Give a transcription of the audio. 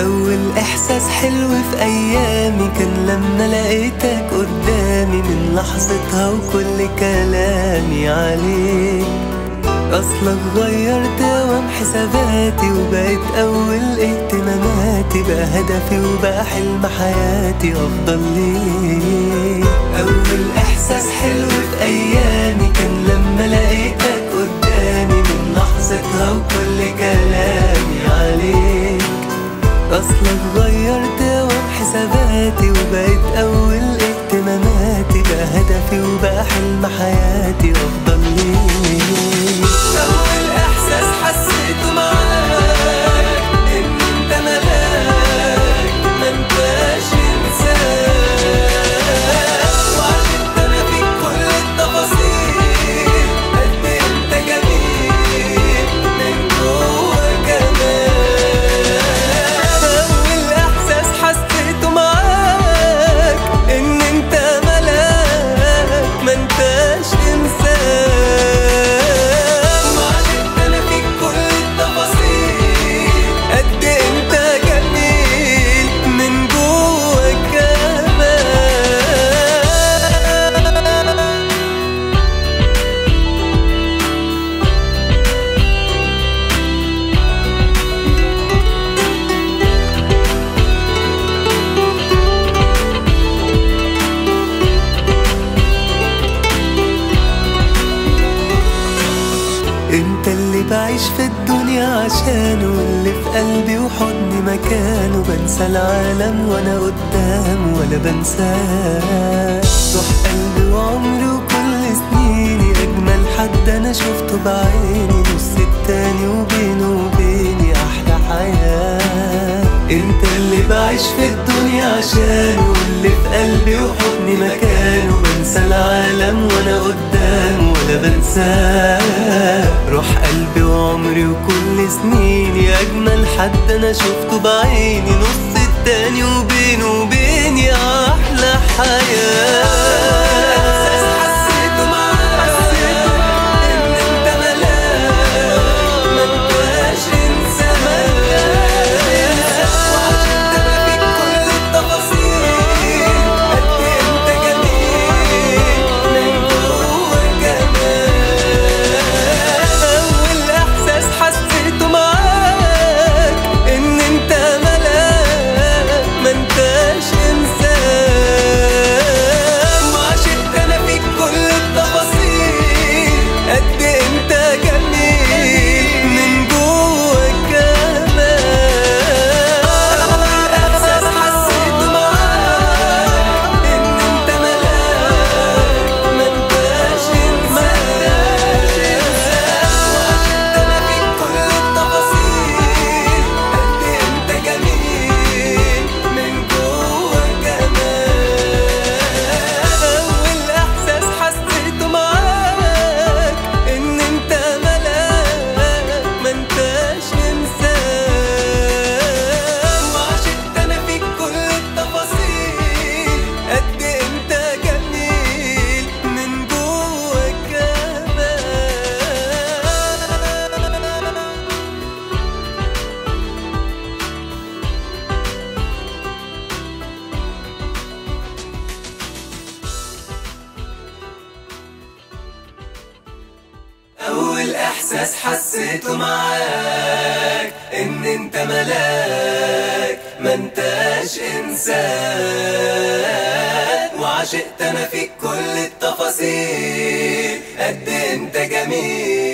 أول إحساس حلو في أيامي كان لما لقيتك قدامي، من لحظتها وكل كلامي عليك أصلك غيرت دوام حساباتي، وبقيت أول اهتماماتي، بقى هدفي وبقى حلم حياتي أفضل ليك. أول إحساس حلو في أيامي كان لما لقيتك قدامي، من لحظتها وكل كلامي عليك أصلك غيرت دوام حساباتي، وبقيت أول اهتماماتي، بقى هدفي وبقى حلم حياتي أفضل ليك. أول إحساس حسيته معاك إن أنت ملاك ما أنتش إنسان، وعرفت أنا فيك كل التفاصيل قد أنت جميل من جوه جمال. أول إحساس حسيته معاك إن أنت ملاك ما أنتش إنسان، انت اللي بعيش في الدنيا عشانه، واللي في قلبي وحضني مكانه، بنسى العالم وانا قدامه ولا بنساه، روح قلبي وعمري وكل سنيني، اجمل حد انا شفته بعيني، نص التاني وبينه وبيني احلى حياه. انت اللي بعيش في الدنيا عشانه، واللي في قلبي وحضني مكانه، بنسى العالم وانا قدامه ولا بنساه، روح قلبي وعمري وكل سنيني، اجمل حد انا شفته بعيني، نص التاني وبينه وبيني احلى حياه. أول إحساس حسيته معاك إن أنت ملاك ما أنتش إنسان، وعشقت أنا فيك كل التفاصيل قد أنت جميل.